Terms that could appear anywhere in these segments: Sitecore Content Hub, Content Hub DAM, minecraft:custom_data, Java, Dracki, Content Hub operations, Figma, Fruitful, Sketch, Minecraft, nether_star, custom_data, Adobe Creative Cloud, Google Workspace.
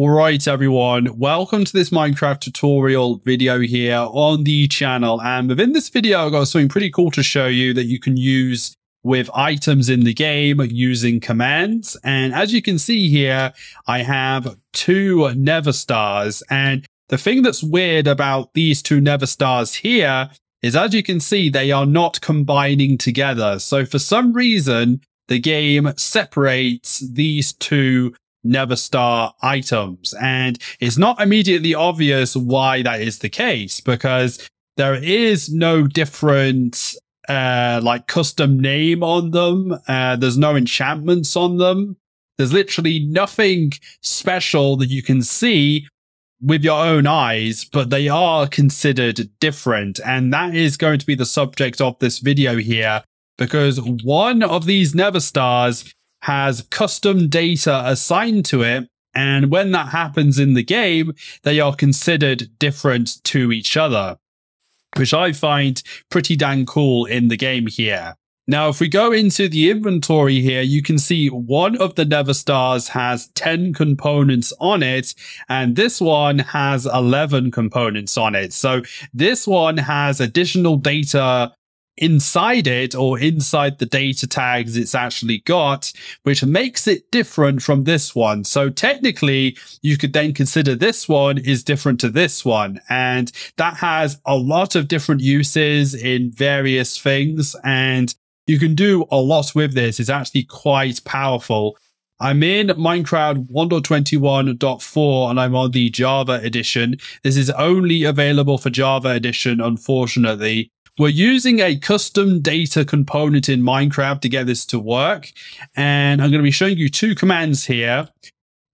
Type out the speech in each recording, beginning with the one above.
All right, everyone, welcome to this Minecraft tutorial video here on the channel. And within this video, I've got something pretty cool to show you that you can use with items in the game using commands. And as you can see here, I have two nether stars. And the thing that's weird about these two nether stars here is, as you can see, they are not combining together. So for some reason, the game separates these two nether star items, and it's not immediately obvious why that is the case, because there is no different like custom name on them. There's no enchantments on them. There's literally nothing special that you can see with your own eyes, but they are considered different, and that is going to be the subject of this video here, because one of these nether stars has custom data assigned to it, and when that happens in the game, they are considered different to each other, which I find pretty dang cool in the game here. Now, if we go into the inventory here, you can see one of the nether stars has 10 components on it, and this one has 11 components on it. So this one has additional data inside it, or inside the data tags it's actually got, which makes it different from this one. So technically, you could then consider this one is different to this one, and that has a lot of different uses in various things, and you can do a lot with this. It's actually quite powerful. I'm in Minecraft 1.21.4 and I'm on the Java edition. This is only available for Java edition, unfortunately. We're using a custom data component in Minecraft to get this to work. And I'm going to be showing you two commands here.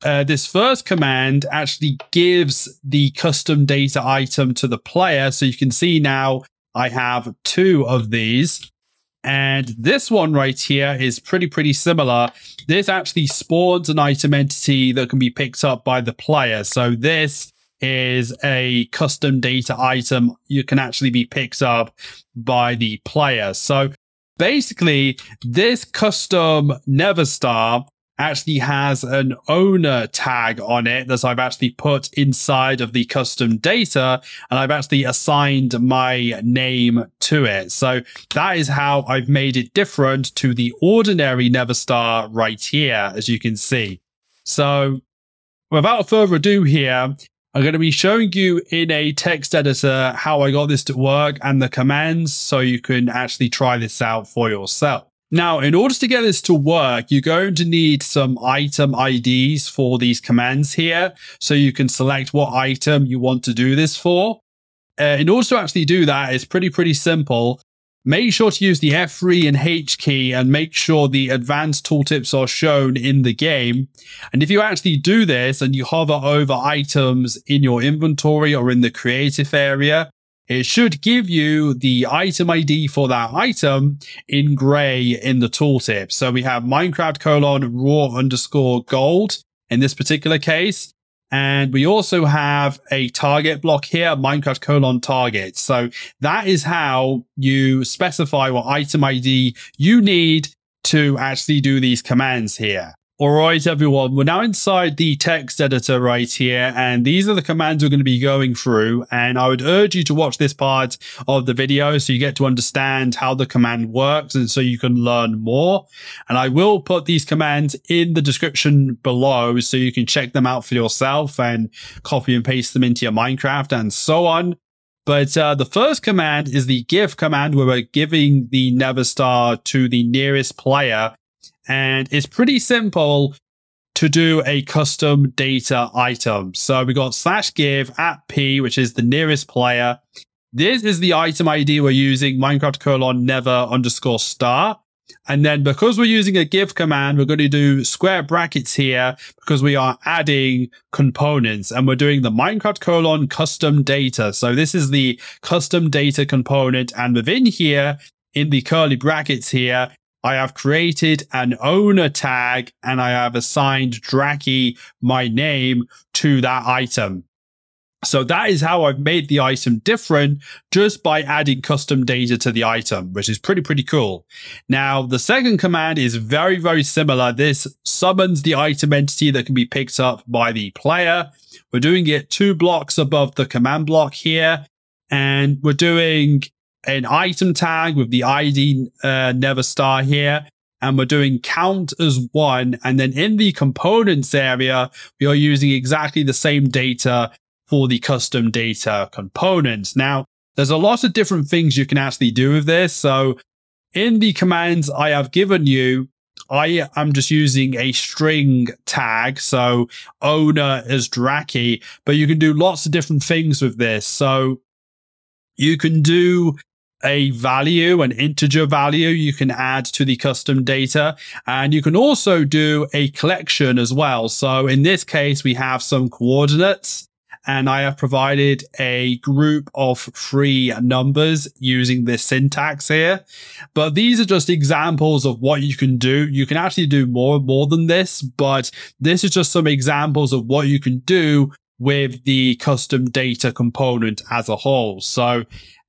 This first command actually gives the custom data item to the player. So you can see now I have two of these. And this one right here is pretty similar. This actually spawns an item entity that can be picked up by the player. So this is a custom data item you can actually be picked up by the player. So basically, this custom nether star actually has an owner tag on it that I've actually put inside of the custom data, and I've actually assigned my name to it. So that is how I've made it different to the ordinary nether star right here, as you can see. So without further ado here, I'm going to be showing you in a text editor how I got this to work and the commands, so you can actually try this out for yourself. Now, in order to get this to work, you're going to need some item IDs for these commands here, so you can select what item you want to do this for. In order to actually do that, it's pretty simple. Make sure to use the F3 and H key and make sure the advanced tooltips are shown in the game. And if you actually do this and you hover over items in your inventory or in the creative area, it should give you the item ID for that item in gray in the tooltip. So we have Minecraft : raw_gold in this particular case. And we also have a target block here, Minecraft :target. So that is how you specify what item ID you need to actually do these commands here. All right, everyone, we're now inside the text editor right here, and these are the commands we're going to be going through. And I would urge you to watch this part of the video so you get to understand how the command works and so you can learn more. And I will put these commands in the description below so you can check them out for yourself and copy and paste them into your Minecraft and so on. But the first command is the give command, where we're giving the nether star to the nearest player. And it's pretty simple to do a custom data item. So we got /give @p, which is the nearest player. This is the item ID we're using, Minecraft :nether_star. And then because we're using a give command, we're going to do square brackets here because we are adding components, and we're doing the Minecraft :custom_data. So this is the custom data component. And within here, in the curly brackets here, I have created an owner tag, and I have assigned Dracki, my name, to that item. So that is how I've made the item different, just by adding custom data to the item, which is pretty cool. Now, the second command is very, very similar. This summons the item entity that can be picked up by the player. We're doing it 2 blocks above the command block here, and we're doing an item tag with the ID nether star here. And we're doing count as 1. And then in the components area, we are using exactly the same data for the custom data components. Now, there's a lot of different things you can actually do with this. So in the commands I have given you, I am just using a string tag. So owner is Dracki, but you can do lots of different things with this. So you can do a value, an integer value you can add to the custom data. And you can also do a collection as well. So in this case, we have some coordinates, and I have provided a group of 3 numbers using this syntax here. But these are just examples of what you can do. You can actually do more than this, but this is just some examples of what you can do with the custom data component as a whole. So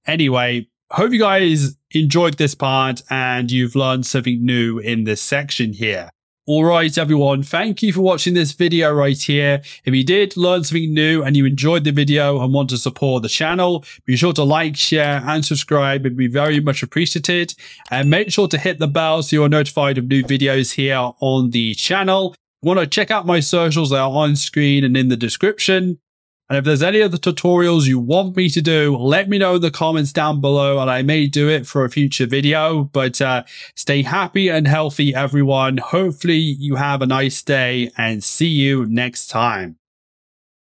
anyway, hope you guys enjoyed this part and you've learned something new in this section here. All right, everyone, thank you for watching this video right here. If you did learn something new and you enjoyed the video and want to support the channel, be sure to like, share, and subscribe. It'd be very much appreciated. And make sure to hit the bell so you're notified of new videos here on the channel. If you want to check out my socials, they are on screen and in the description. And if there's any other tutorials you want me to do, let me know in the comments down below and I may do it for a future video. But stay happy and healthy, everyone. Hopefully you have a nice day and see you next time.